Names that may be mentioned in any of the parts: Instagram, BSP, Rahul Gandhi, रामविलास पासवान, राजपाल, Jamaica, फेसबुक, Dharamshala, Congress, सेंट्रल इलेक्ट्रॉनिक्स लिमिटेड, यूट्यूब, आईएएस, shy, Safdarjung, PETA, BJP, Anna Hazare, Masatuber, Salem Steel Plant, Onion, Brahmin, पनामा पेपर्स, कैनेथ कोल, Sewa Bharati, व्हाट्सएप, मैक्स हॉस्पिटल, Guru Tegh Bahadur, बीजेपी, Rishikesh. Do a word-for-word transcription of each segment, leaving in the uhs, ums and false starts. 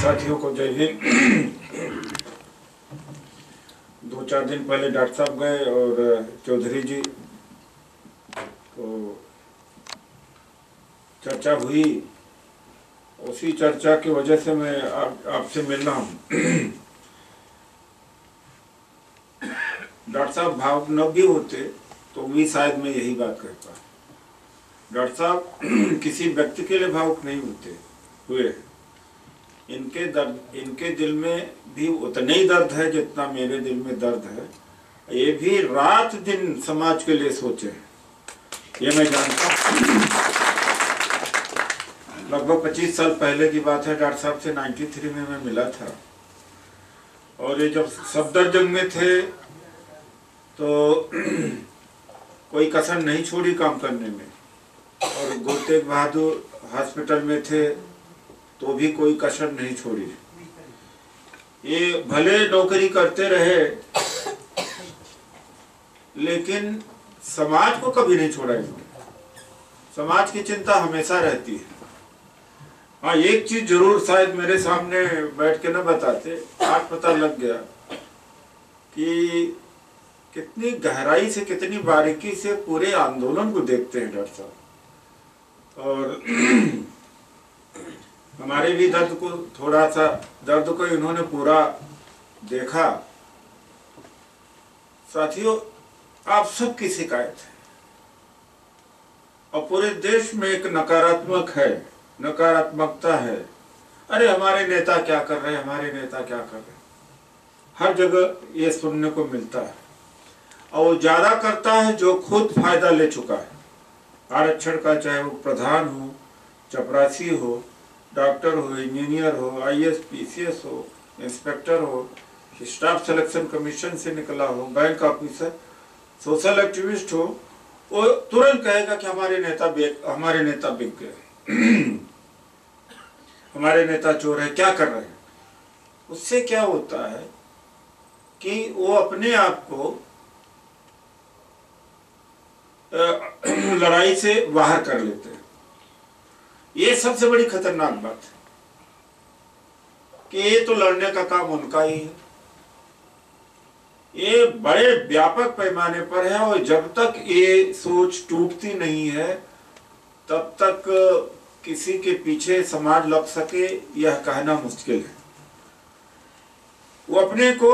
साथियों को जय हिंद। दो चार दिन पहले डॉक्टर साहब गए और चौधरी जी को चर्चा हुई, उसी चर्चा की वजह से मैं आपसे मिल रहा हूँ। डॉक्टर साहब भाव न भी होते तो भी शायद मैं यही बात कहता। डॉक्टर साहब किसी व्यक्ति के लिए भावुक नहीं होते हुए, इनके दर्द इनके दिल में भी उतना ही दर्द है जितना मेरे दिल में दर्द है। ये भी रात दिन समाज के लिए सोचे, ये मैं जानता हूँ। लगभग पच्चीस साल पहले की बात है, डॉक्टर साहब से तिरानवे में मैं मिला था और ये जब सफदरजंग में थे तो कोई कसर नहीं छोड़ी काम करने में, और गुरु तेग बहादुर हॉस्पिटल में थे तो भी कोई कसर नहीं छोड़ी। ये भले नौकरी करते रहे लेकिन समाज को कभी नहीं छोड़ा इन्होंने, समाज की चिंता हमेशा रहती है। हाँ, एक चीज जरूर शायद मेरे सामने बैठ के न बताते, आज पता लग गया कि कितनी गहराई से कितनी बारीकी से पूरे आंदोलन को देखते हैं डॉक्टर साहब। और हमारे भी दर्द को थोड़ा सा दर्द को इन्होंने पूरा देखा। साथियों, आप सबकी शिकायत है और पूरे देश में एक नकारात्मक है नकारात्मकता है। अरे हमारे नेता क्या कर रहे हैं, हमारे नेता क्या कर रहे हैं, हर जगह ये सुनने को मिलता है। और वो ज्यादा करता है जो खुद फायदा ले चुका है आरक्षण का, चाहे वो प्रधान हो, चपरासी हो, डॉक्टर हो, इंजीनियर हो, आईएएस, पीसीएस हो, इंस्पेक्टर हो, स्टाफ सिलेक्शन कमीशन से निकला हो, बैंक ऑफिसर, सोशल एक्टिविस्ट हो, वो तुरंत कहेगा कि हमारे नेता बिक हमारे नेता बिक गए, हमारे नेता चोर है, क्या कर रहे हैं। उससे क्या होता है कि वो अपने आप को लड़ाई से बाहर कर लेते हैं। ये सबसे बड़ी खतरनाक बात है कि ये तो लड़ने का काम उनका ही है, ये बड़े व्यापक पैमाने पर है। और जब तक ये सोच टूटती नहीं है तब तक किसी के पीछे समाज लग सके यह कहना मुश्किल है। वो अपने को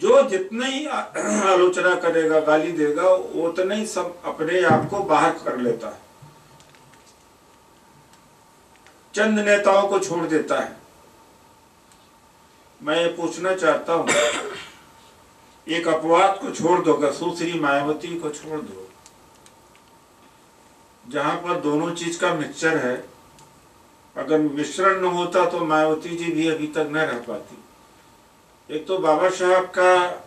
जो जितना ही आलोचना करेगा, गाली देगा, उतना ही सब अपने आप को बाहर कर लेता है, चंद नेताओं को छोड़ देता है। मैं ये पूछना चाहता हूँ, एक अपवाद को छोड़ दो, सुश्री मायावती को छोड़ दो, जहां पर दोनों चीज का मिक्सचर है। अगर मिश्रण न होता तो मायावती जी भी अभी तक न रह पाती। एक तो बाबा साहब का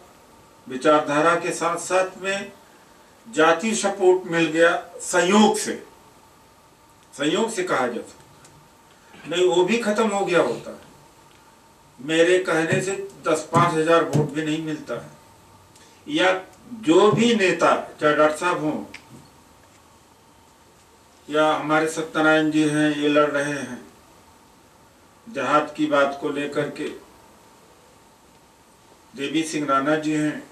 विचारधारा के साथ साथ में जाति सपोर्ट मिल गया, संयोग से संयोग से कहा जाता नहीं, वो भी खत्म हो गया होता है। मेरे कहने से दस पाँच हजार वोट भी नहीं मिलता है, या जो भी नेता, चाहे डॉक्टर साहब हों या हमारे सत्यनारायण जी हैं, ये लड़ रहे हैं जहाद की बात को लेकर के। देवी सिंह राणा जी हैं,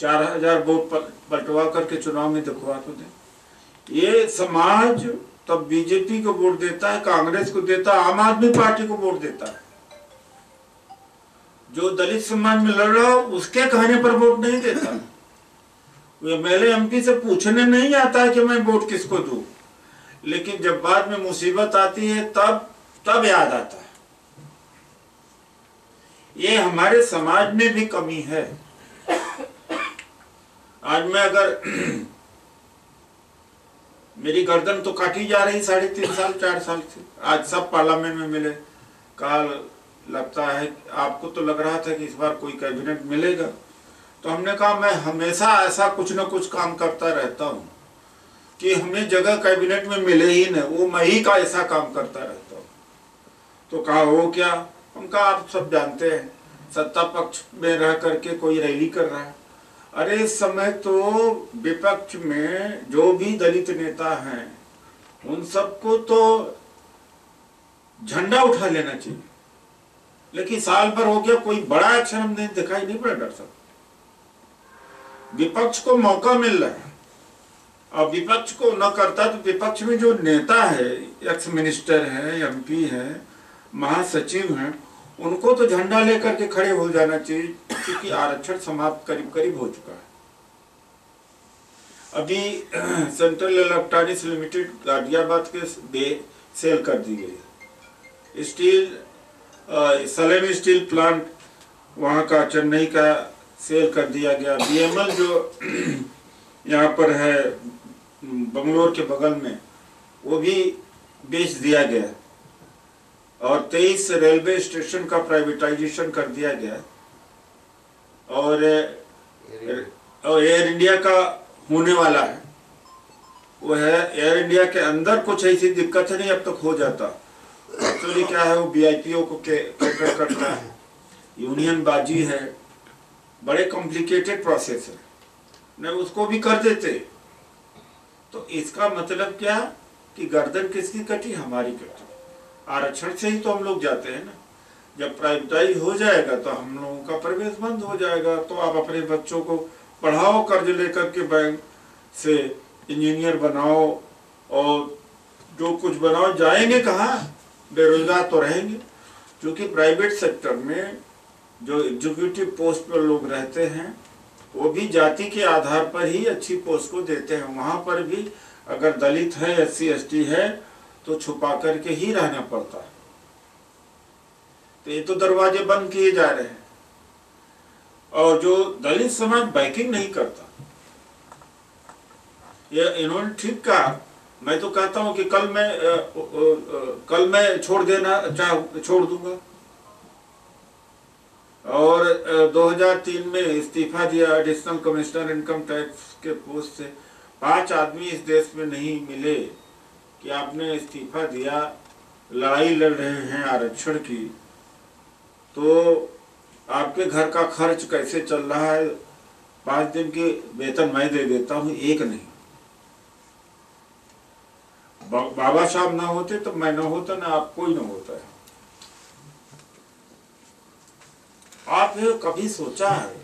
चार हजार वोट पलटवा करके चुनाव में दिखवा तो दें। ये समाज तब बीजेपी को वोट देता है, कांग्रेस को देता है, आम आदमी पार्टी को वोट देता है। जो दलित समाज में लड़ रहा हो उसके कहने पर वोट नहीं देता। एमएलए एमपी से पूछने नहीं आता कि मैं वोट किसको दूं, लेकिन जब बाद में मुसीबत आती है तब तब याद आता है। ये हमारे समाज में भी कमी है। आज मैं अगर मेरी गर्दन तो काटी जा रही साढ़े तीन साल चार साल से, आज सब पार्लियामेंट में मिले, कल लगता है आपको तो लग रहा था कि इस बार कोई कैबिनेट मिलेगा, तो हमने कहा मैं हमेशा ऐसा कुछ ना कुछ काम करता रहता हूँ कि हमें जगह कैबिनेट में मिले ही नहीं, वो मैं ही का ऐसा काम करता रहता हूँ। तो कहा हो क्या, हम कहा आप सब जानते हैं सत्ता पक्ष में रह करके कोई रैली कर रहा है। अरे इस समय तो विपक्ष में जो भी दलित नेता हैं उन सबको तो झंडा उठा लेना चाहिए, लेकिन साल भर हो गया कोई बड़ा एक्शन हमने दिखाई नहीं पड़ा। डॉक्टर साहब, विपक्ष को मौका मिल रहा है। अब विपक्ष को न करता तो विपक्ष में जो नेता है, एक्स मिनिस्टर है, एमपी है, महासचिव है, उनको तो झंडा लेकर के खड़े हो जाना चाहिए, क्योंकि आरक्षण समाप्त करीब करीब हो चुका है। अभी सेंट्रल इलेक्ट्रॉनिक्स लिमिटेड गाजियाबाद के बे सेल कर दी गई। स्टील सलेम स्टील प्लांट वहाँ का चेन्नई का सेल कर दिया गया। बीएमएल जो यहाँ पर है बंगलोर के बगल में, वो भी बेच दिया गया और तेईस रेलवे स्टेशन का प्राइवेटाइजेशन कर दिया गया। और और एयर इंडिया का होने वाला है वो है, एयर इंडिया के अंदर कुछ ऐसी दिक्कत है नहीं, अब तक हो जाता। एक्चुअली क्या है, वो बीआईपीओ को कैटर करता है, यूनियन बाजी है, बड़े कॉम्प्लिकेटेड प्रोसेस है, नहीं उसको भी कर देते। तो इसका मतलब क्या कि गर्दन किसकी कटी, हमारी कटी। आरक्षण से ही तो हम लोग जाते हैं ना। जब प्राइवेटाइज हो जाएगा तो हम लोगों का प्रवेश बंद हो जाएगा। तो आप अपने बच्चों को पढ़ाओ, कर्ज लेकर के बैंक से इंजीनियर बनाओ और जो कुछ बनाओ, जाएंगे कहाँ, बेरोजगार तो रहेंगे। क्योंकि प्राइवेट सेक्टर में जो एग्जीक्यूटिव पोस्ट पर लोग रहते हैं वो भी जाति के आधार पर ही अच्छी पोस्ट को देते हैं। वहाँ पर भी अगर दलित है, एस सी एस टी है, तो छुपा करके ही रहना पड़ता है। तो ये तो दरवाजे बंद किए जा रहे हैं। और जो दलित समाज बैकिंग नहीं करता, ये इन्होंने ठीक कहा। मैं तो कहता हूं कि कल मैं आ, आ, आ, कल मैं छोड़ देना चाह छोड़ दूंगा। और आ, दो हज़ार तीन में इस्तीफा दिया एडिशनल कमिश्नर इनकम टैक्स के पोस्ट से। पांच आदमी इस देश में नहीं मिले कि आपने इस्तीफा दिया, लड़ाई लड़ रहे हैं आरक्षण की, तो आपके घर का खर्च कैसे चल रहा है। पाँच दिन के वेतन मैं दे देता हूँ, एक नहीं। बा, बाबा साहब ना होते तो मैं ना होता, ना आप कोई ना होता है। आपने कभी सोचा है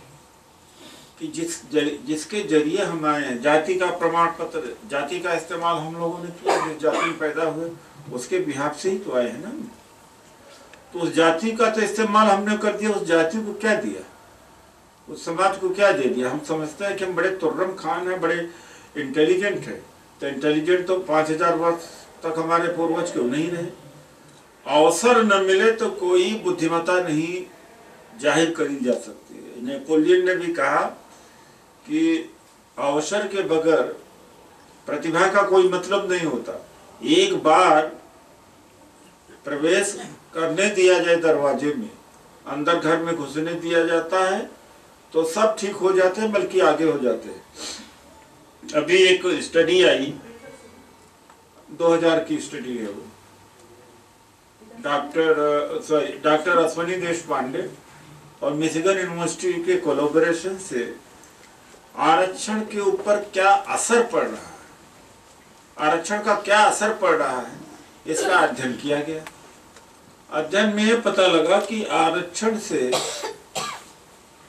कि जिस जर, जिसके जरिए हम आए हैं, जाति का प्रमाण पत्र, जाति का इस्तेमाल हम लोगों ने किया, जिस जाति में पैदा हुए उसके बिहाफ से ही तो आए हैं ना। तो उस जाति का तो इस्तेमाल हमने कर दिया। उस जाति को क्या दिया, उस समाज को क्या दे दिया। हम समझते हैं कि हम बड़े तुर्रम खान हैं, बड़े इंटेलिजेंट हैं। तो इंटेलिजेंट तो पाँच हजार वर्ष तक हमारे पूर्वज क्यों नहीं रहे। अवसर न मिले तो कोई बुद्धिमत्ता नहीं जाहिर करी जा सकती है। नेपोलियन ने भी कहा कि अवसर के बगैर प्रतिभा का कोई मतलब नहीं होता। एक बार प्रवेश करने दिया जाए दरवाजे में, अंदर घर में घुसने दिया जाता है तो सब ठीक हो जाते हैं, बल्कि आगे हो जाते हैं। अभी एक स्टडी आई, दो हज़ार की स्टडी है वो, doctor sorry doctor Ashwini Deshpande और मिशिगन यूनिवर्सिटी के कोलैबोरेशन से आरक्षण के ऊपर क्या असर पड़ रहा है, आरक्षण का क्या असर पड़ रहा है, इसका अध्ययन किया गया। अध्ययन में पता लगा कि आरक्षण से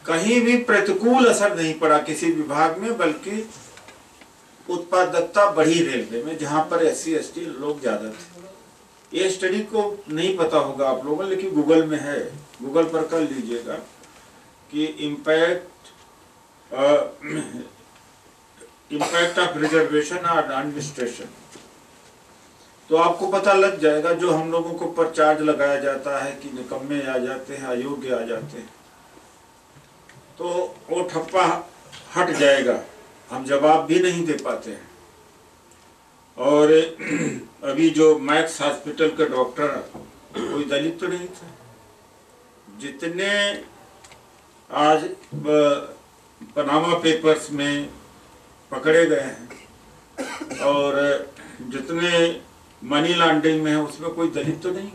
कहीं भी प्रतिकूल असर नहीं पड़ा किसी विभाग में, बल्कि उत्पादकता बढ़ी रेलवे में, जहां पर एस सी एस टी लोग ज्यादा थे। ये स्टडी को नहीं पता होगा आप लोगों, लेकिन गूगल में है, गूगल पर कर लीजिएगा कि इम्पैक्ट इम्पैक्ट ऑफ रिजर्वेशन और एडमिनिस्ट्रेशन, तो आपको पता लग जाएगा। जो हम लोगों को पर चार्ज लगाया जाता है कि निकम्मे आ जाते हैं, अयोग्य आ जाते हैं, तो वो ठप्पा हट जाएगा, हम जवाब भी नहीं दे पाते हैं। और अभी जो मैक्स हॉस्पिटल के डॉक्टर, कोई दलित तो नहीं था। जितने आज पनामा पेपर्स में पकड़े गए हैं और जितने मनी लॉन्ड्रिंग में है, उसमें कोई दलित तो नहीं।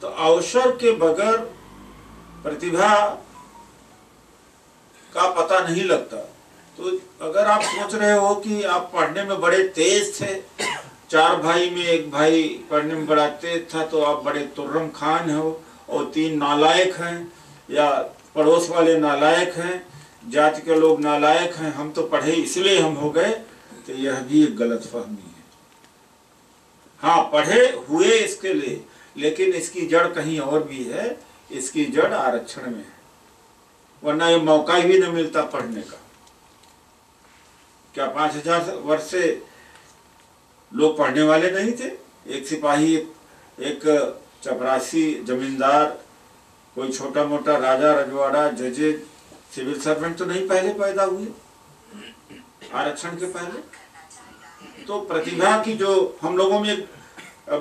तो अवसर के बगैर प्रतिभा का पता नहीं लगता। तो अगर आप सोच रहे हो कि आप पढ़ने में बड़े तेज थे, चार भाई में एक भाई पढ़ने में बड़ा तेज था तो आप बड़े तुर्रम खान हो, और तीन नालायक हैं या पड़ोस वाले नालायक हैं, जाति के लोग नालायक हैं, हम तो पढ़े इसलिए हम हो गए, तो यह भी एक गलतफहमी है। हाँ, पढ़े हुए इसके लिए, लेकिन इसकी जड़ कहीं और भी है, इसकी जड़ आरक्षण में है, वरना ये मौका ही न मिलता पढ़ने का। क्या पाँच हजार वर्ष से लोग पढ़ने वाले नहीं थे? एक सिपाही, एक चपरासी, जमींदार, कोई छोटा मोटा राजा रजवाड़ा, जजे, सिविल सर्वेंट तो नहीं पहले पैदा हुए आरक्षण के पहले? तो प्रतिभा की जो हम लोगों में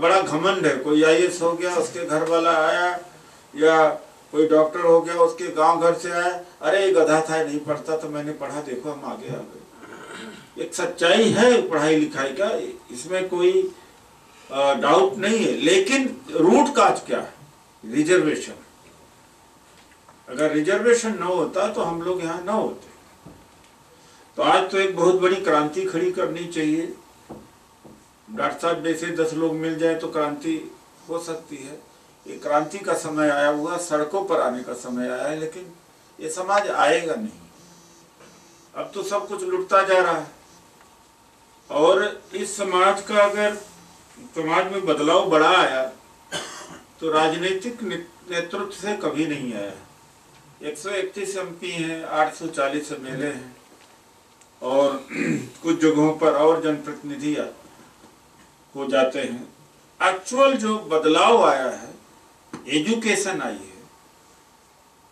बड़ा घमंड है, कोई आई ए एस हो गया, उसके घर वाला आया, या कोई डॉक्टर हो गया, उसके गांव घर से आया, अरे गधा था नहीं पढ़ता तो मैंने पढ़ा, देखो हम आगे आ गए। एक सच्चाई है पढ़ाई लिखाई का, इसमें कोई डाउट नहीं है, लेकिन रूट काज क्या है? रिजर्वेशन। अगर रिजर्वेशन न होता तो हम लोग यहाँ न होते। तो आज तो एक बहुत बड़ी क्रांति खड़ी करनी चाहिए। डॉक्टर साहब जैसे दस लोग मिल जाए तो क्रांति हो सकती है। ये क्रांति का समय आया हुआ, सड़कों पर आने का समय आया है, लेकिन ये समाज आएगा नहीं। अब तो सब कुछ लुटता जा रहा है, और इस समाज का अगर समाज में बदलाव बड़ा आया तो राजनीतिक नेतृत्व से कभी नहीं आया। एक सौ इकतीस एम पी हैं, आठ सौ चालीस एम एल ए हैं, और कुछ जगहों पर और जनप्रतिनिधि हो जाते हैं। एक्चुअल जो बदलाव आया है, एजुकेशन आई है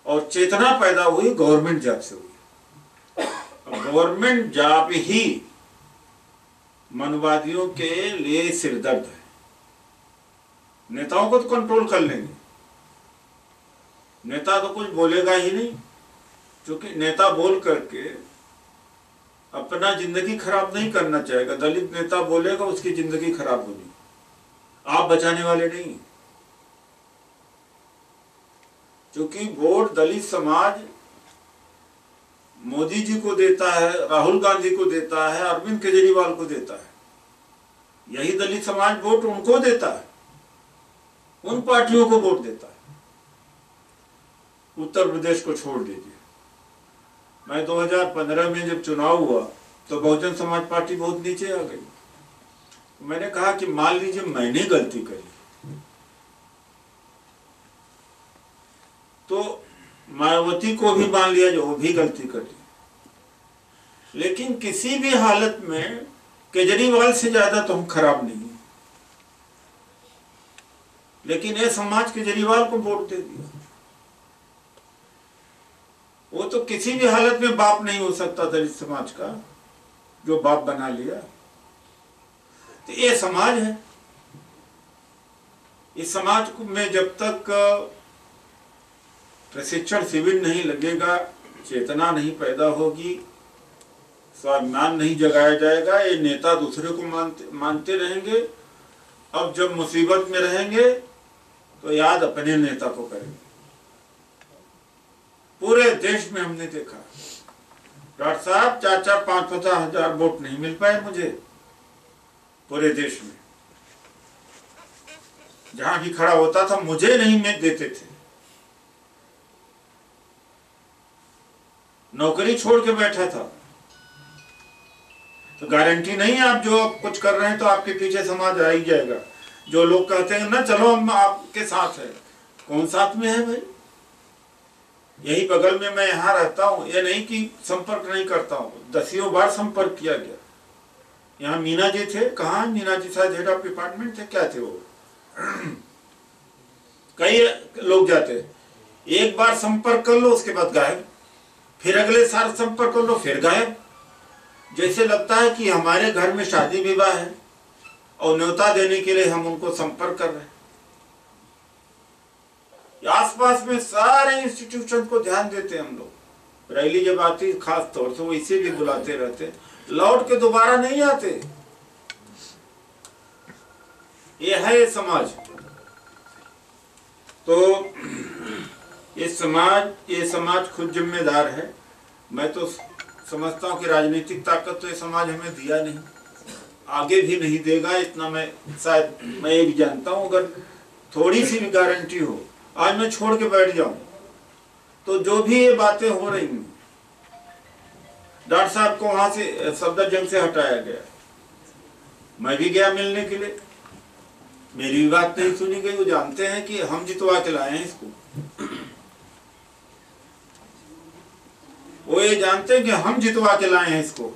और चेतना पैदा हुई, गवर्नमेंट जॉब से हुई। गवर्नमेंट जॉब ही मनवादियों के लिए सिरदर्द है। नेताओं को तो कंट्रोल कर लेंगे, नेता तो कुछ बोलेगा ही नहीं, क्योंकि नेता बोल करके अपना जिंदगी खराब नहीं करना चाहेगा। दलित नेता बोलेगा उसकी जिंदगी खराब होगी, आप बचाने वाले नहीं, क्योंकि वोट दलित समाज मोदी जी को देता है, राहुल गांधी को देता है, अरविंद केजरीवाल को देता है। यही दलित समाज वोट उनको देता है, उन पार्टियों को वोट देता है। उत्तर प्रदेश को छोड़ दीजिए। मैं दो हजार पंद्रह में जब चुनाव हुआ तो बहुजन समाज पार्टी बहुत नीचे आ गई। मैंने कहा कि मान लीजिए मैंने गलती करी, तो मायावती को भी मान लिया जो वो भी गलती करी, लेकिन किसी भी हालत में केजरीवाल से ज्यादा तो हम खराब नहीं। लेकिन ये समाज केजरीवाल को वोट दे दिया। वो तो किसी भी हालत में बाप नहीं हो सकता दलित समाज का, जो बाप बना लिया। तो ये समाज है, इस समाज में जब तक प्रशिक्षण शिविर नहीं लगेगा, चेतना नहीं पैदा होगी, स्वाभिमान नहीं जगाया जाएगा, ये नेता दूसरे को मानते मानते रहेंगे। अब जब मुसीबत में रहेंगे तो याद अपने नेता को करेंगे। पूरे देश में हमने देखा, डॉक्टर साहब चार चार पांच पचास हजार वोट नहीं मिल पाए मुझे पूरे देश में। जहां भी खड़ा होता था मुझे नहीं मैं देते थे। नौकरी छोड़ के बैठा था। तो गारंटी नहीं है, आप जो कुछ कर रहे हैं तो आपके पीछे समाज आ ही जाएगा। जो लोग कहते हैं ना चलो हम आपके साथ है, कौन साथ में है भाई? यही बगल में मैं यहां रहता हूं, ये नहीं कि संपर्क नहीं करता हूं, दसियों बार संपर्क किया गया। यहाँ मीना जी थे, कहाँ मीना जी शायद हेड ऑफ डिपार्टमेंट थे, क्या थे वो, कई लोग जाते। एक बार संपर्क कर लो उसके बाद गायब, फिर अगले साल संपर्क कर लो फिर गायब। जैसे लगता है कि हमारे घर में शादी विवाह है और न्योता देने के लिए हम उनको संपर्क कर रहे हैं। आसपास में सारे इंस्टीट्यूशन को ध्यान देते हम लोग। रैली जब आती खास तौर से वो इसीलिए बुलाते रहते हैं, लौट के दोबारा नहीं आते। ये है ये समाज। तो ये समाज ये समाज खुद जिम्मेदार है। मैं तो समझता हूं कि राजनीतिक ताकत तो ये समाज हमें दिया नहीं, आगे भी नहीं देगा, इतना मैं शायद मैं ये भी जानता हूँ। अगर थोड़ी सी भी गारंटी हो, आज मैं छोड़ के बैठ जाऊं, तो जो भी ये बातें हो रही हैं, डॉक्टर साहब को वहां से सफदरजंग से हटाया गया, मैं भी गया मिलने के लिए, मेरी भी बात नहीं सुनी गई। वो जानते हैं कि हम जितवा के लाए हैं इसको, वो ये जानते हैं कि हम जितवा के लाए हैं इसको।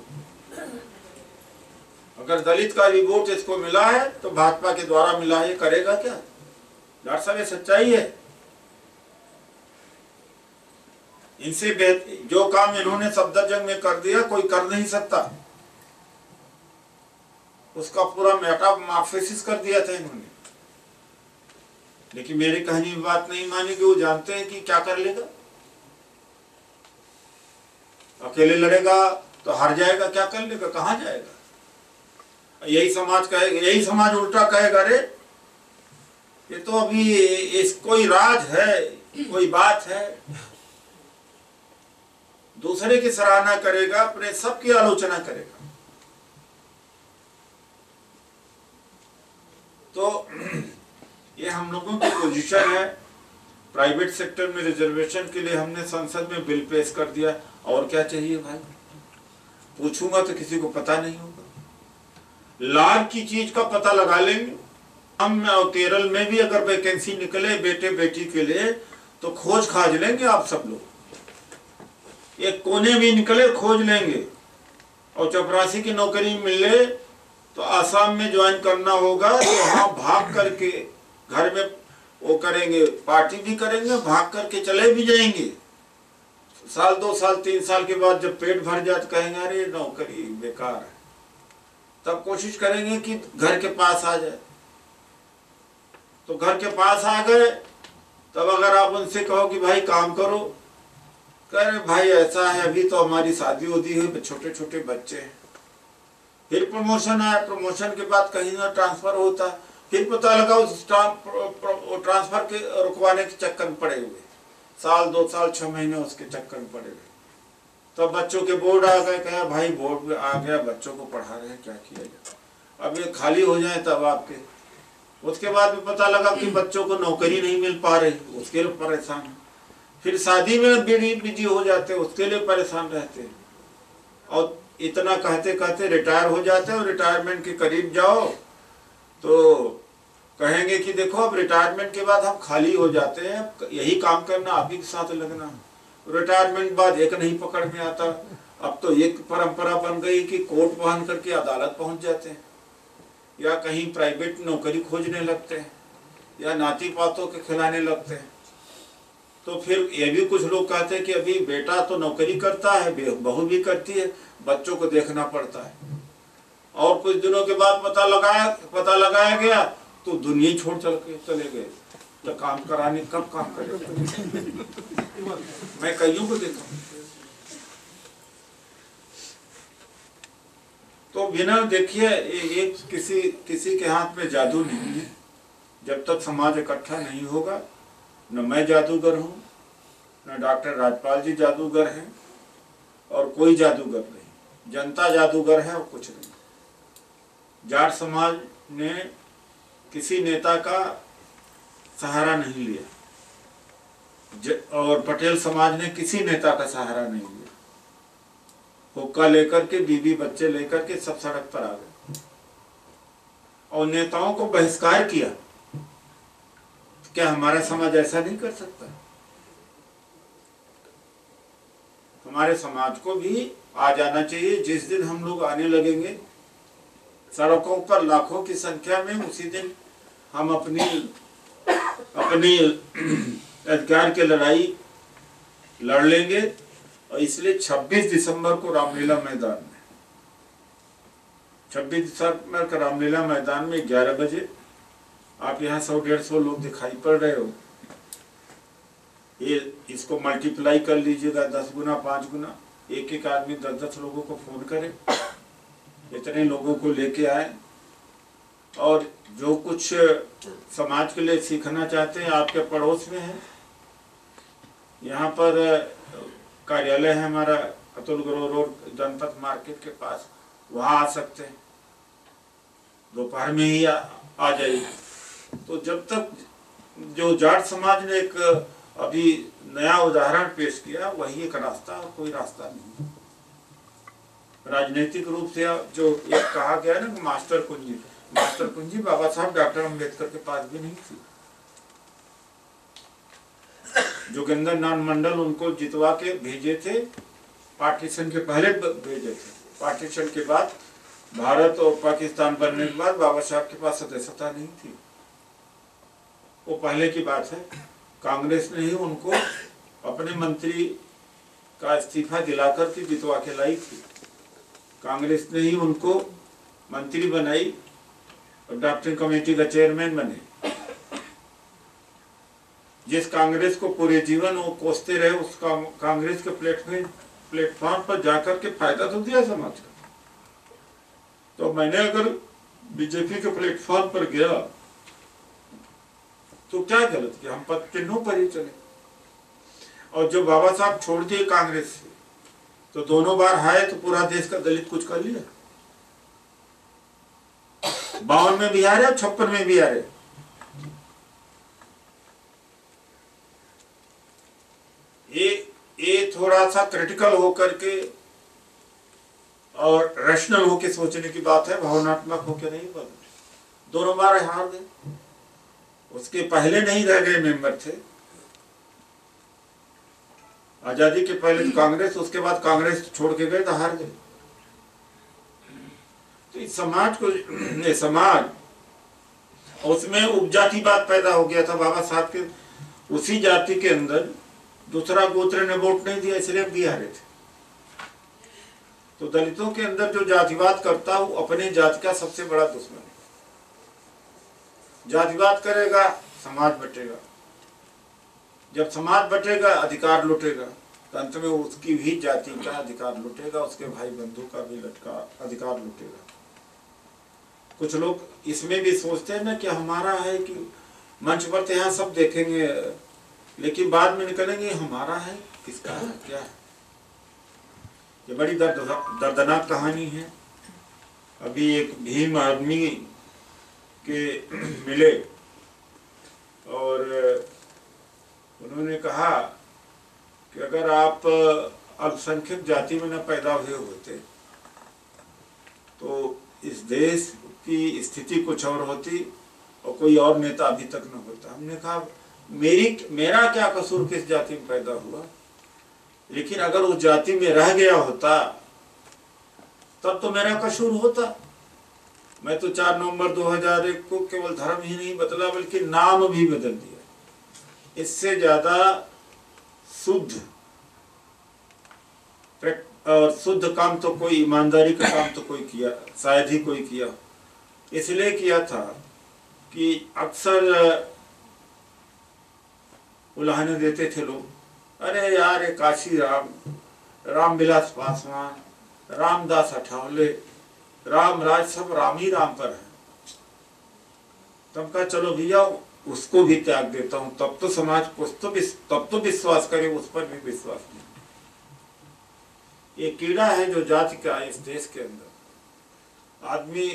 अगर दलित का भी वोट इसको मिला है तो भाजपा के द्वारा मिला है, करेगा क्या? डॉक्टर साहब ये सच्चाई है। इनसे जो काम इन्होंने सफदरजंग में कर दिया कोई कर नहीं सकता, उसका पूरा मेटामाफिसिस कर दिया था इन्होंने। लेकिन मेरे कहने की बात नहीं मानेगी, वो जानते हैं कि क्या कर लेगा, अकेले लड़ेगा तो हार जाएगा, क्या कर लेगा, कहां जाएगा। यही समाज कहेगा, यही समाज उल्टा कहेगा, अरे ये तो अभी इस कोई राज है, कोई बात है। दूसरे की सराहना करेगा, अपने सब की आलोचना करेगा। तो ये हम लोगों की पोजीशन है। प्राइवेट सेक्टर में रिजर्वेशन के लिए हमने संसद में बिल पेश कर दिया, और क्या चाहिए भाई? पूछूंगा तो किसी को पता नहीं होगा, लाभ की चीज का पता लगा लेंगे हम। केरल में भी अगर वैकेंसी निकले बेटे बेटी के लिए तो खोज खाज लेंगे आप सब लोग, एक कोने भी निकले खोज लेंगे। और चपरासी की नौकरी मिले तो आसाम में ज्वाइन करना होगा, तो वहां भाग करके घर में वो करेंगे, पार्टी भी करेंगे, भाग करके चले भी जाएंगे। साल दो साल तीन साल के बाद जब पेट भर जाते कहेंगे अरे नौकरी बेकार है, तब कोशिश करेंगे कि घर के पास आ जाए। तो घर के पास आ गए तब अगर आप उनसे कहो कि भाई काम करो, कह रहे भाई ऐसा है अभी तो हमारी शादी होती है, छोटे छोटे बच्चे हैं। फिर प्रमोशन आया, प्रमोशन के बाद कहीं ना ट्रांसफर होता, फिर पता लगा उस ट्रांसफर के रुकवाने के चक्कर में पड़े हुए, साल दो साल छह महीने उसके चक्कर में पड़े हुए। तब बच्चों के बोर्ड आ गए, कहा भाई बोर्ड आ गया, बच्चों को पढ़ा रहे हैं, क्या किया जाए। अब ये खाली हो जाए तब आपके, उसके बाद भी पता लगा कि बच्चों को नौकरी नहीं मिल पा रही, उसके लिए परेशान। फिर शादी में बिजी बिजी हो जाते, उसके लिए परेशान रहते। और इतना कहते कहते रिटायर हो जाते हैं, और रिटायरमेंट के करीब जाओ तो कहेंगे कि देखो अब रिटायरमेंट के बाद हम खाली हो जाते हैं, यही काम करना, आप ही के साथ लगना। रिटायरमेंट बाद एक नहीं पकड़ में आता, अब तो एक परंपरा बन गई कि कोट पहन करके अदालत पहुंच जाते हैं, या कहीं प्राइवेट नौकरी खोजने लगते हैं, या नाती पातों के खिलाने लगते हैं। तो फिर ये भी कुछ लोग कहते हैं कि अभी बेटा तो नौकरी करता है, बहू भी करती है, बच्चों को देखना पड़ता है। और कुछ दिनों के बाद पता लगाया पता लगाया गया तो दुनिया ही छोड़ चल के चले गए। तो काम कराने कब काम करेंगे? मैं कईयों को देखता हूँ। तो बिना देखिए एक किसी किसी के हाथ में जादू नहीं है। जब तक समाज इकट्ठा नहीं होगा, न मैं जादूगर हूँ, न डॉक्टर राजपाल जी जादूगर हैं, और कोई जादूगर नहीं, जनता जादूगर है और कुछ नहीं। जाट समाज ने किसी नेता का सहारा नहीं लिया, और पटेल समाज ने किसी नेता का सहारा नहीं लिया। हुक्का लेकर के, बीबी बच्चे लेकर के सब सड़क पर आ गए, और नेताओं को बहिष्कार किया। क्या हमारा समाज ऐसा नहीं कर सकता? हमारे समाज को भी आ जाना चाहिए। जिस दिन हम लोग आने लगेंगे सड़कों पर लाखों की संख्या में, उसी दिन हम अपनी अपनी अधिकार की लड़ाई लड़ लेंगे। और इसलिए छब्बीस दिसंबर को रामलीला मैदान में छब्बीस दिसंबर का रामलीला मैदान में ग्यारह बजे, आप यहाँ सौ डेढ़ सौ लोग दिखाई पड़ रहे हो, ये इसको मल्टीप्लाई कर लीजिएगा दस गुना, पाँच गुना, एक एक आदमी दस दस लोगों को फोन करे, इतने लोगों को लेके आए। और जो कुछ समाज के लिए सीखना चाहते हैं, आपके पड़ोस में है। यहाँ पर कार्यालय है हमारा अतुल गुरु रोड जनपद मार्केट के पास, वहाँ आ सकते हैं। दोपहर में ही आ, आ जाएगी। तो जब तक जो जाट समाज ने एक अभी नया उदाहरण पेश किया वही एक रास्ता, और कोई रास्ता नहीं। राजनीतिक रूप से जो एक कहा गया ना कि मास्टर कुंजी, मास्टर कुंजी बाबा साहब डॉक्टर अम्बेडकर के पास भी नहीं थी। जोगेंद्र नाथ मंडल उनको जितवा के भेजे थे, पार्टीशन के पहले भेजे थे। पार्टीशन के बाद भारत और पाकिस्तान बनने के बाद बाबा साहब के पास सदस्यता नहीं थी, वो पहले की बात है। कांग्रेस ने ही उनको अपने मंत्री का इस्तीफा दिलाकर के जितवा के लाई थी। कांग्रेस ने ही उनको मंत्री बनाई और डॉक्टर कमेटी का चेयरमैन बने। जिस कांग्रेस को पूरे जीवन वो कोसते रहे, उस कांग्रेस के प्लेटफॉर्म प्लेटफॉर्म पर जाकर के फायदा तो दिया समाज का। तो मैंने अगर बीजेपी के प्लेटफॉर्म पर गया तो क्या गलत कि हम पद चिन्हों पर ही चले। और जब बाबा साहब छोड़ दिए कांग्रेस से, तो दोनों बार हाय तो पूरा देश का दलित कुछ कर लिया। बावन में भी आ रहे, छप्पन में भी आ रहे। ये ये थोड़ा सा क्रिटिकल होकर के और रैशनल होकर सोचने की बात है, भावनात्मक होकर नहीं। बोल दोनों बार हार गए, उसके पहले नहीं रह गए मेंबर थे आजादी के पहले तो कांग्रेस, उसके बाद कांग्रेस छोड़ के गए तो हार गए। तो इस समाज को ये समाज, उसमें उपजाति बात पैदा हो गया था। बाबा साहब के उसी जाति के अंदर दूसरा गोत्र ने वोट नहीं दिया, इसलिए भी हारे थे। तो दलितों के अंदर जो जातिवाद करता है वो अपने जाति का सबसे बड़ा दुश्मन है। जातिवाद करेगा, समाज बटेगा। जब समाज बटेगा, अधिकार लुटेगा। तो अंत में उसकी भी जाति का अधिकार लुटेगा, उसके भाई बंधु का भी लटका अधिकार लुटेगा। कुछ लोग इसमें भी सोचते हैं ना कि हमारा है, कि मंच पर तो यहाँ सब देखेंगे, लेकिन बाद में निकलेंगे हमारा है किसका है क्या है। ये बड़ी दर्द दर्दनाक कहानी है। अभी एक भीम आदमी के मिले और उन्होंने कहा कि अगर आप अल्पसंख्यक जाति में न पैदा हुए होते तो इस देश की स्थिति कुछ और होती और कोई और नेता अभी तक न होता। हमने कहा मेरी मेरा क्या कसूर किस जाति में पैदा हुआ, लेकिन अगर उस जाति में रह गया होता तब तो मेरा कसूर होता। मैं तो चार नवंबर दो हज़ार एक को केवल धर्म ही नहीं बदला बल्कि नाम भी बदल दिया। इससे ज्यादा शुद्ध और शुद्ध काम तो कोई, ईमानदारी का काम तो कोई किया शायद ही कोई किया। इसलिए किया था कि अक्सर उलाहने देते थे लोग, अरे यार ये काशी राम, रामविलास पासवान, रामदास अठावले, रामराज, सब राम ही राम पर है। तब कहा चलो भैया उसको भी त्याग देता हूँ, तब तो समाज कुछ तो तब तो विश्वास करे, उस पर भी विश्वास नहीं। ये कीड़ा है जो जाति का इस देश के अंदर। आदमी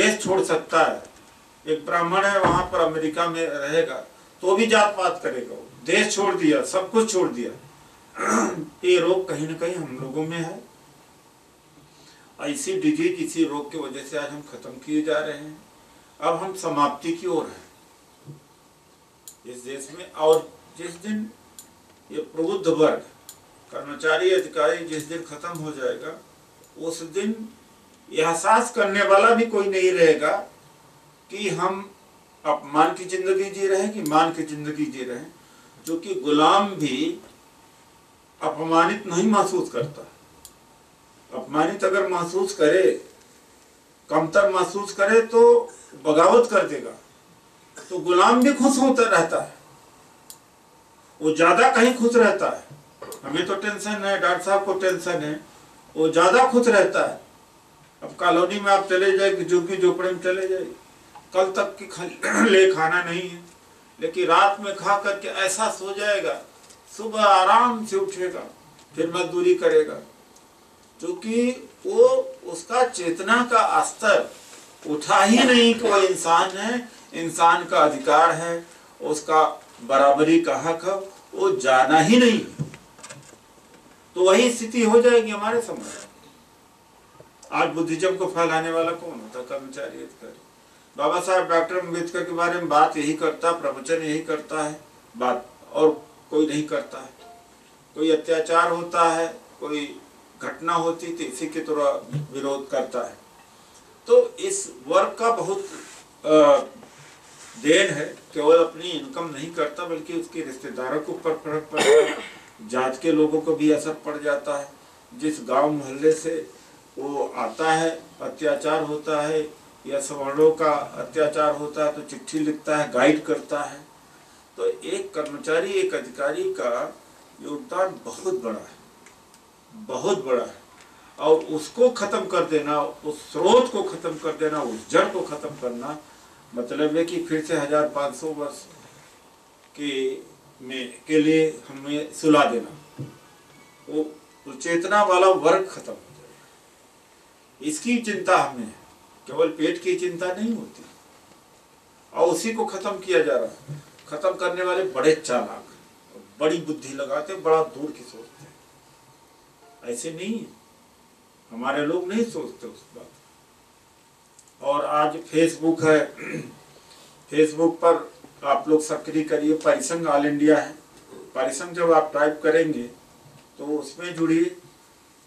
देश छोड़ सकता है। एक ब्राह्मण है वहां पर अमेरिका में रहेगा तो भी जात पात करेगा। देश छोड़ दिया, सब कुछ छोड़ दिया। ये रोग कहीं ना कहीं हम लोगों में है। इसी डिजीज, इसी रोग की वजह से आज हम खत्म किए जा रहे हैं। अब हम समाप्ति की ओर हैं इस देश में। और जिस दिन ये प्रबुद्ध वर्ग, कर्मचारी, अधिकारी जिस दिन खत्म हो जाएगा, उस दिन एहसास करने वाला भी कोई नहीं रहेगा कि हम अपमान की जिंदगी जी रहे हैं कि मान की जिंदगी जी रहे हैं। जो कि गुलाम भी अपमानित नहीं महसूस करता। अपमानित अगर महसूस करे, कमतर महसूस करे तो बगावत कर देगा। तो गुलाम भी खुश होता रहता है, वो ज्यादा कहीं खुश रहता है। हमें तो टेंशन है, डॉक्टर साहब को टेंशन है, वो ज्यादा खुश रहता है। अब कॉलोनी में आप चले जाएगी, झुग्गी झोपड़े में चले जाएगी, कल तक की ले खाना नहीं है, लेकिन रात में खा करके ऐसा सो जाएगा, सुबह आराम से उठेगा, फिर मजदूरी करेगा। क्योंकि वो उसका चेतना का स्तर उठा ही नहीं कि वो इंसान है, इंसान का अधिकार है, उसका बराबरी का हक है, वो जाना ही नहीं। तो वही स्थिति हो जाएगी हमारे समाज। आज बुद्धिज्म को फैलाने वाला कौन होता? कर्मचारी, अधिकारी। बाबा साहब डॉक्टर अम्बेडकर के बारे में बात यही करता, प्रवचन यही करता है, बात और कोई नहीं करता है। कोई अत्याचार होता है, कोई घटना होती तो इसी के थोड़ा विरोध करता है। तो इस वर्ग का बहुत देन है, केवल अपनी इनकम नहीं करता बल्कि उसके रिश्तेदारों के ऊपर फर्क पड़ता है, जात के लोगों को भी असर पड़ जाता है। जिस गांव मोहल्ले से वो आता है अत्याचार होता है या सवर्णों का अत्याचार होता है तो चिट्ठी लिखता है, गाइड करता है। तो एक कर्मचारी, एक अधिकारी का योगदान बहुत बड़ा है, बहुत बड़ा है। और उसको खत्म कर देना, उस स्रोत को खत्म कर देना, उस जड़ को खत्म करना मतलब है कि फिर से हजार पाँच सौ वर्ष के में के लिए हमें सुला देना, वो चेतना वाला वर्ग खत्म हो जाएगा। इसकी चिंता हमें है, केवल पेट की चिंता नहीं होती। और उसी को खत्म किया जा रहा है। खत्म करने वाले बड़े चालाक, बड़ी बुद्धि लगाते, बड़ा दूर की सोचते। ऐसे नहीं है, हमारे लोग नहीं सोचते उस बात। और आज फेसबुक है, फेसबुक पर आप लोग सक्रिय करिए। परिसंघ ऑल इंडिया है, परिसंघ जब आप टाइप करेंगे तो उसमें जुड़िए।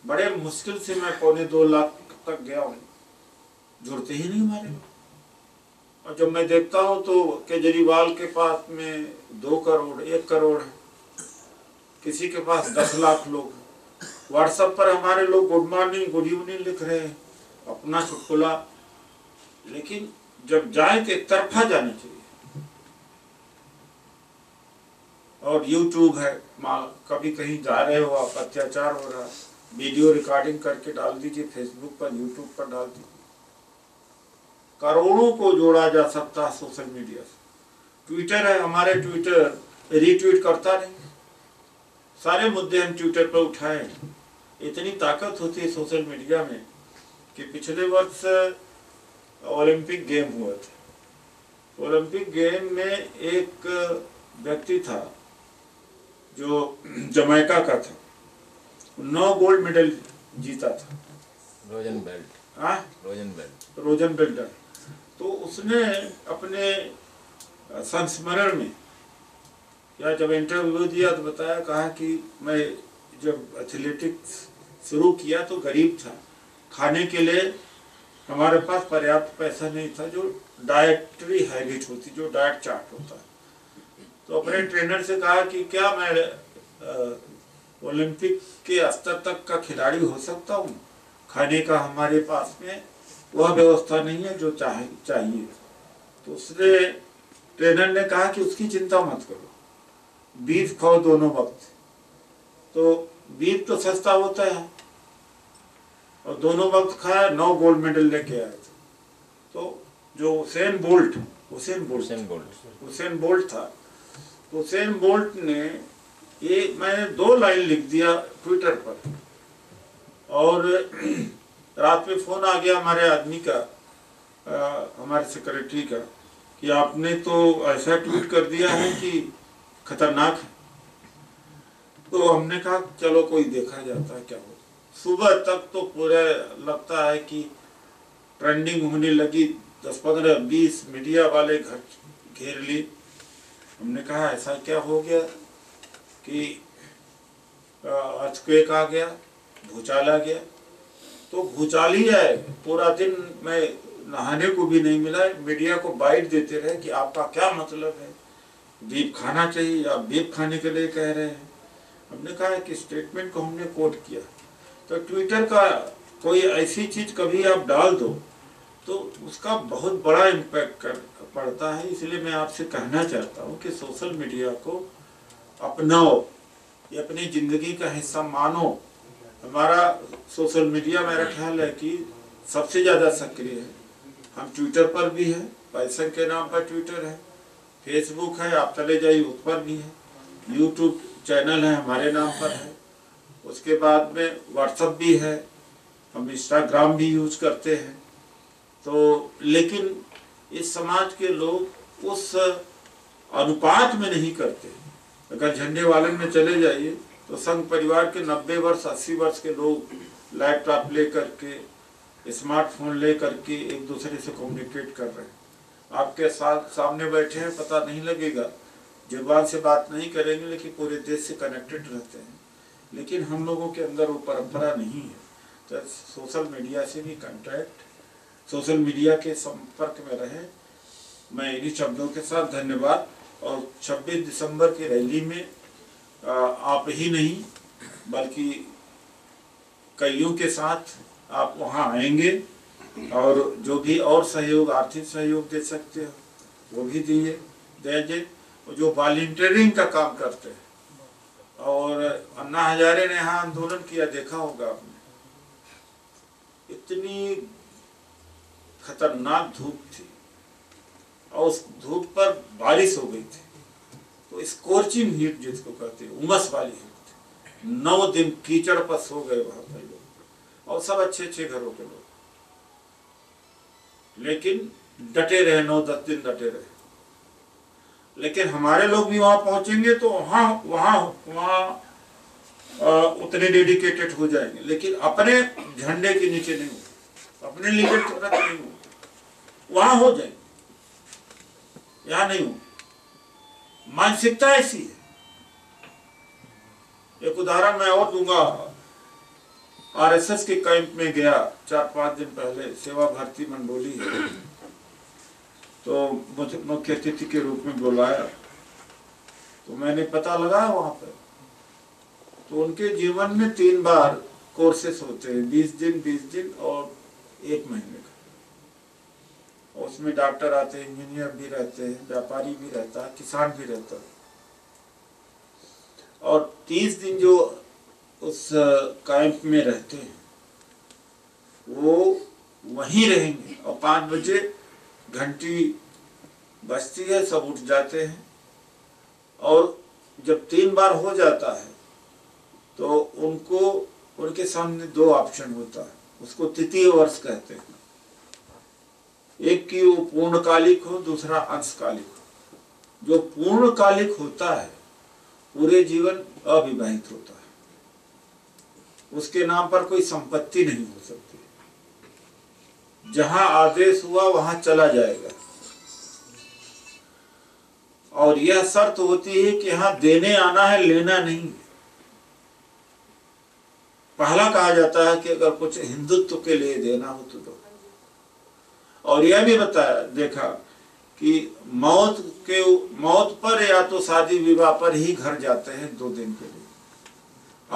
बड़े मुश्किल से मैं पौने दो लाख तक गया हूँ, जुड़ते ही नहीं हमारे। और जब मैं देखता हूँ तो केजरीवाल के पास में दो करोड़ एक करोड़ है, किसी के पास दस लाख लोग। व्हाट्सएप पर हमारे लोग गुड मॉर्निंग गुड इवनिंग लिख रहे हैं, अपना चुटकुला। लेकिन जब जाए तो एक तरफा जाना चाहिए। और यूट्यूब है, कभी कहीं जा रहे हो आप, अत्याचार हो रहा है, वीडियो रिकॉर्डिंग करके डाल दीजिए फेसबुक पर, यूट्यूब पर डाल दीजिए। करोड़ों को जोड़ा जा सकता है सोशल मीडिया से। ट्विटर है, हमारे ट्विटर रीट्वीट करता नहीं, सारे मुद्दे हम ट्विटर पर उठाए। इतनी ताकत होती है सोशल मीडिया में कि पिछले वर्ष ओलंपिक गेम हुआ था। ओलंपिक गेम में एक व्यक्ति था जो जमैका का था, नौ गोल्ड मेडल जीता था, रोजन बेल्ट हाँ रोजन बेल्ट रोजन बेल्ट। तो उसने अपने संस्मरण में या जब इंटरव्यू दिया तो बताया, कहा कि मैं जब एथलेटिक्स शुरू किया तो गरीब था, खाने के लिए हमारे पास पर्याप्त पैसा नहीं था। जो डाइटरी हैबिट होती, जो डाइट चार्ट होता है, तो अपने ट्रेनर से कहा कि क्या मैं ओलंपिक के स्तर तक का खिलाड़ी हो सकता हूँ? खाने का हमारे पास में वह व्यवस्था नहीं है जो चाहे चाहिए। तो उसने ट्रेनर ने कहा कि उसकी चिंता मत करो, बीफ खाओ दोनों वक्त। तो बीफ तो सस्ता होता है और दोनों वक्त खाया, नौ गोल्ड मेडल लेके आए थे। तो जो Usain Bolt Usain Bolt Usain Bolt Usain Bolt था, तो हुसैन बोल्ट ने ये मैंने दो लाइन लिख दिया ट्विटर पर और रात में फ़ोन आ गया हमारे आदमी का, आ, हमारे सेक्रेटरी का कि आपने तो ऐसा ट्वीट कर दिया है कि खतरनाक है। तो हमने कहा चलो कोई देखा जाता है क्या हो। सुबह तक तो पूरा लगता है कि ट्रेंडिंग होने लगी, दस पंद्रह बीस मीडिया वाले घर घेर ली। हमने कहा ऐसा क्या हो गया कि अर्थक्वेक आ गया, भूचाल आ गया। तो भूचाल ही है, पूरा दिन मैं नहाने को भी नहीं मिला। मीडिया को बाइट देते रहे कि आपका क्या मतलब है, बीफ खाना चाहिए, आप बीफ खाने के लिए कह रहे हैं। हमने कहा कि स्टेटमेंट को हमने कोट किया। तो ट्विटर का कोई ऐसी चीज कभी आप डाल दो तो उसका बहुत बड़ा इम्पैक्ट पड़ता है। इसलिए मैं आपसे कहना चाहता हूँ कि सोशल मीडिया को अपनाओ, ये अपनी जिंदगी का हिस्सा मानो। हमारा सोशल मीडिया मेरा ख्याल है कि सबसे ज़्यादा सक्रिय है। हम ट्विटर पर भी हैं, पैसन के नाम पर ट्विटर है, फेसबुक है, आप चले जाइए उस पर भी है, यूट्यूब चैनल है हमारे नाम पर है, उसके बाद में व्हाट्सएप भी है, हम इंस्टाग्राम भी यूज करते हैं, तो लेकिन इस समाज के लोग उस अनुपात में नहीं करते। अगर झंडे वालन में चले जाइए तो संघ परिवार के नब्बे वर्ष अस्सी वर्ष के लोग लैपटॉप ले करके, स्मार्टफोन ले करके एक दूसरे से कम्युनिकेट कर रहे हैं। आपके साथ सामने बैठे हैं, पता नहीं लगेगा, जुबान से बात नहीं करेंगे लेकिन पूरे देश से कनेक्टेड रहते हैं। लेकिन हम लोगों के अंदर वो परंपरा नहीं है, तो सोशल मीडिया से भी कॉन्टैक्ट, सोशल मीडिया के संपर्क में रहे। मैं इन्हीं शब्दों के साथ धन्यवाद, और छब्बीस दिसंबर की रैली में आप ही नहीं बल्कि कईयों के साथ आप वहां आएंगे, और जो भी और सहयोग, आर्थिक सहयोग दे सकते हो वो भी दीजिए दीजिए जो वॉलंटियरिंग का काम करते हैं। और अन्ना हजारे ने यहाँ आंदोलन किया, देखा होगा आपने, इतनी खतरनाक धूप थी और उस धूप पर बारिश हो गई थी, तो स्कोर्चिंग हीट जिसको कहते हैं, उमस वाली हीट, नौ दिन कीचड़ पर सो गए वहां पर लोग, और सब अच्छे अच्छे घरों के लोग, लेकिन डटे रहे, नौ दस दिन डटे रहे। लेकिन हमारे लोग भी वहां पहुंचेंगे तो वहां वहां वहां उतने डेडिकेटेड हो जाएंगे, लेकिन अपने झंडे के नीचे नहीं हो, अपने लिए नहीं हो, वहां हो जाएंगे, यहाँ नहीं हूं। मानसिकता ऐसी है। एक उदाहरण मैं और दूंगा, आरएसएस के कैंप में गया चार पांच दिन पहले, सेवा भारती मंडोली है, तो मुझे मुख्य अतिथि के रूप में बुलाया, तो मैंने पता लगा वहां पर तो उनके जीवन में तीन बार कोर्सेस होते हैं, बीस दिन बीस दिन और एक महीने का। उसमें डॉक्टर आते हैं, इंजीनियर भी रहते हैं, व्यापारी भी रहता है, किसान भी रहता है। और तीस दिन जो उस कैंप में रहते हैं वो वहीं रहेंगे, और पाँच बजे घंटी बजती है, सब उठ जाते हैं, और जब तीन बार हो जाता है तो उनको, उनके सामने दो ऑप्शन होता है, उसको तृतीय वर्ष कहते हैं, एक की वो पूर्णकालिक हो, दूसरा अंशकालिक हो। जो पूर्णकालिक होता है पूरे जीवन अविवाहित होता है, उसके नाम पर कोई संपत्ति नहीं हो सकती, जहां आदेश हुआ वहां चला जाएगा। और यह शर्त होती है कि यहां देने आना है, लेना नहीं। पहला कहा जाता है कि अगर कुछ हिंदुत्व के लिए देना हो तो दो, और यह भी बताया, देखा कि मौत के मौत पर या तो शादी विवाह पर ही घर जाते हैं दो दिन के लिए।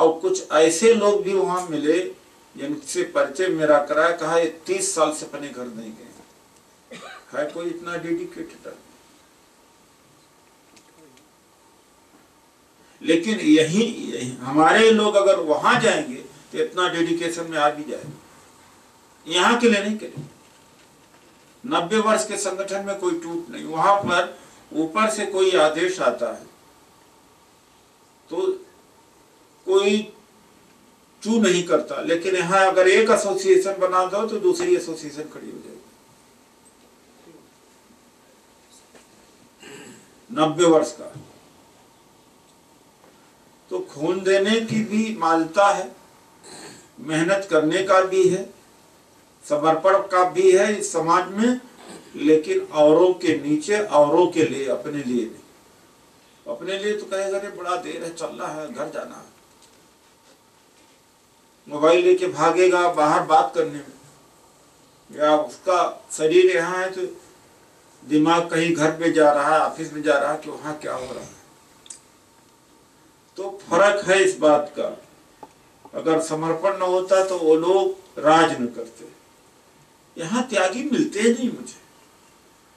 और कुछ ऐसे लोग भी वहां मिले जिनसे परिचय मेरा कराया, कहा ये तीस साल से अपने घर नहीं गए है, कोई इतना डेडिकेटेड। लेकिन यही, यही हमारे लोग अगर वहां जाएंगे तो इतना डेडिकेशन में आ भी जाएंगे, यहाँ के लिए नहीं करेंगे। नब्बे वर्ष के संगठन में कोई टूट नहीं, वहां पर ऊपर से कोई आदेश आता है तो कोई चू नहीं करता, लेकिन यहाँ अगर एक एसोसिएशन बना दो तो दूसरी एसोसिएशन खड़ी हो जाएगी। नब्बे वर्ष का तो खून देने की भी मालता है, मेहनत करने का भी है, समर्पण का भी है इस समाज में, लेकिन औरों के नीचे, औरों के लिए, अपने लिए नहीं। अपने लिए तो कहेगा अरे बड़ा देर है, चलना है, घर जाना है, मोबाइल लेके भागेगा बाहर बात करने में, या उसका शरीर यहाँ है तो दिमाग कहीं घर पे जा रहा है, ऑफिस में जा रहा है, कि वहां क्या हो रहा है। तो फर्क है इस बात का, अगर समर्पण न होता तो वो लोग राज न करते। यहाँ त्यागी मिलते नहीं मुझे,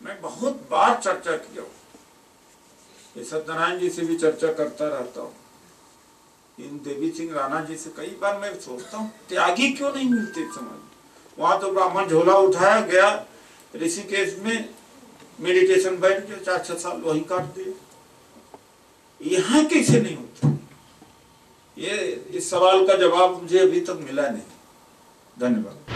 मैं बहुत बार चर्चा किया हूँ, सत्यनारायण जी से भी चर्चा करता रहता हूँ, इन देवी सिंह राणा जी से कई बार। मैं सोचता हूँ त्यागी क्यों नहीं मिलते समाज। वहां तो ब्राह्मण झोला उठाया गया, ऋषिकेश में मेडिटेशन बैठ के चार छह साल वहीं काट दिए, यहाँ कैसे नहीं होता। ये इस सवाल का जवाब मुझे अभी तक मिला नहीं, धन्यवाद।